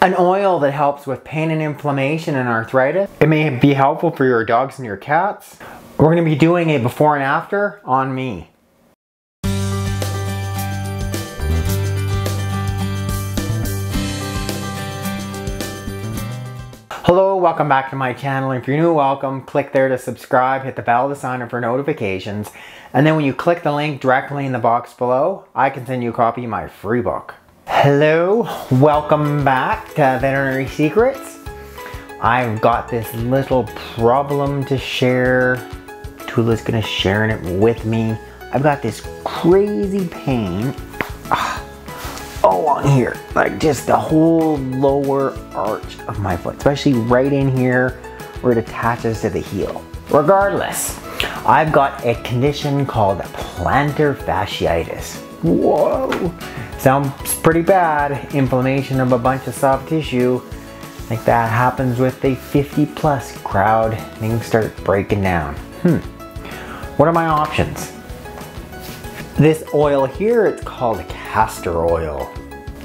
an oil that helps with pain and inflammation and arthritis. It may be helpful for your dogs and your cats. We're going to be doing a before and after on me. Hello, welcome back to my channel. If you're new, welcome. Click there to subscribe, hit the bell to sign up for notifications, and then when you click the link directly in the box below, I can send you a copy of my free book. Hello, welcome back to Veterinary Secrets. I've got this little problem to share. Tula's gonna share it with me. I've got this crazy pain all on here, like just the whole lower arch of my foot, especially right in here where it attaches to the heel. Regardless, I've got a condition called plantar fasciitis. Whoa, sounds pretty bad. Inflammation of a bunch of soft tissue. Like that happens with the 50+ crowd. Things start breaking down. What are my options? This oil here, it's called castor oil.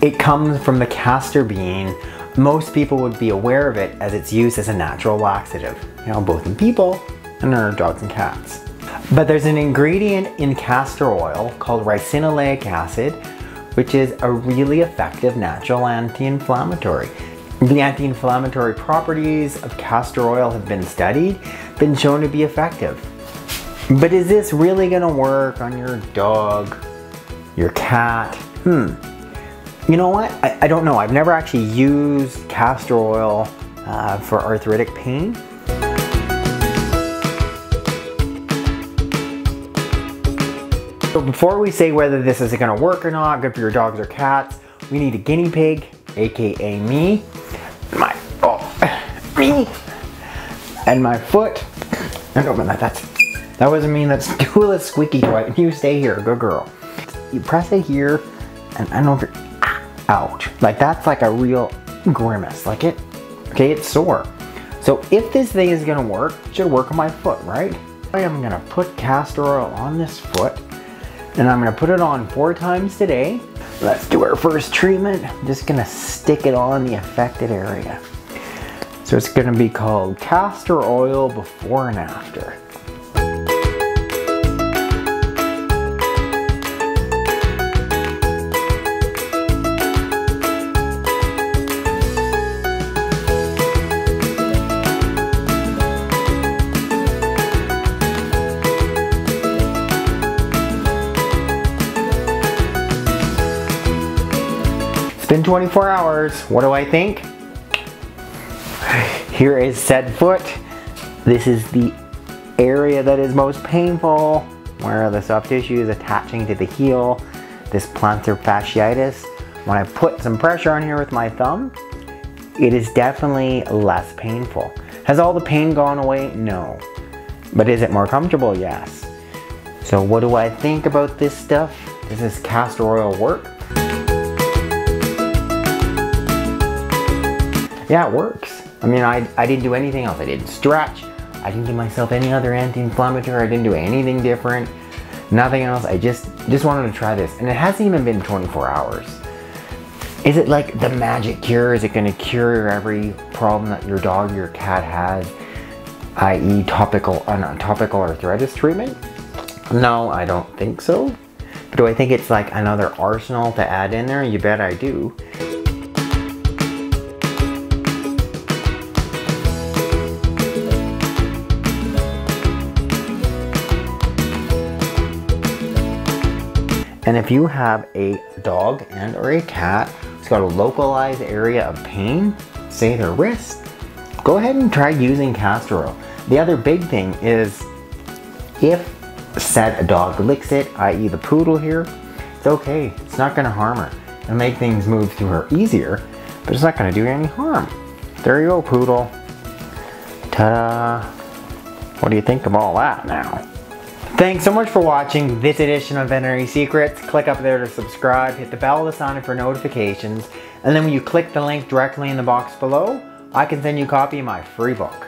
It comes from the castor bean. Most people would be aware of it as it's used as a natural laxative, you know, both in people and in our dogs and cats. But there's an ingredient in castor oil called ricinoleic acid, which is a really effective natural anti-inflammatory. The anti-inflammatory properties of castor oil have been studied, been shown to be effective. But is this really gonna work on your dog, your cat? You know what? I don't know. I've never actually used castor oil for arthritic pain. So before we say whether this is gonna work or not, good for your dogs or cats, we need a guinea pig, AKA me, me, and my foot. No, no, that wasn't me, that's Tula squeaky toy. You stay here, good girl. You press it here, and I don't know if you're ouch. Like that's like a real grimace. Like it, okay, it's sore. So if this thing is gonna work, it should work on my foot, right? I am gonna put castor oil on this foot, and I'm gonna put it on 4 times today. Let's do our first treatment. I'm just gonna stick it on the affected area. So it's gonna be called castor oil before and after. In 24 hours, what do I think? Here is said foot. This is the area that is most painful, where the soft tissue is attaching to the heel, this plantar fasciitis. When I put some pressure on here with my thumb, it is definitely less painful. Has all the pain gone away? No. But is it more comfortable? Yes. So what do I think about this stuff? Does this castor oil work? Yeah, it works. I mean, I didn't do anything else. I didn't stretch. I didn't give myself any other anti-inflammatory. I didn't do anything different. Nothing else. I just wanted to try this. And it hasn't even been 24 hours. Is it like the magic cure? Is it going to cure every problem that your dog or your cat has, i.e. topical arthritis treatment? No, I don't think so. But do I think it's like another arsenal to add in there? You bet I do. And if you have a dog and or a cat who's got a localized area of pain, say their wrist, go ahead and try using castor oil. The other big thing is if said dog licks it, i.e. the poodle here, it's okay. It's not gonna harm her. It'll make things move through her easier, but it's not gonna do any harm. There you go, poodle. Ta-da. What do you think of all that now? Thanks so much for watching this edition of Veterinary Secrets. Click up there to subscribe, hit the bell to sign up for notifications, and then when you click the link directly in the box below, I can send you a copy of my free book.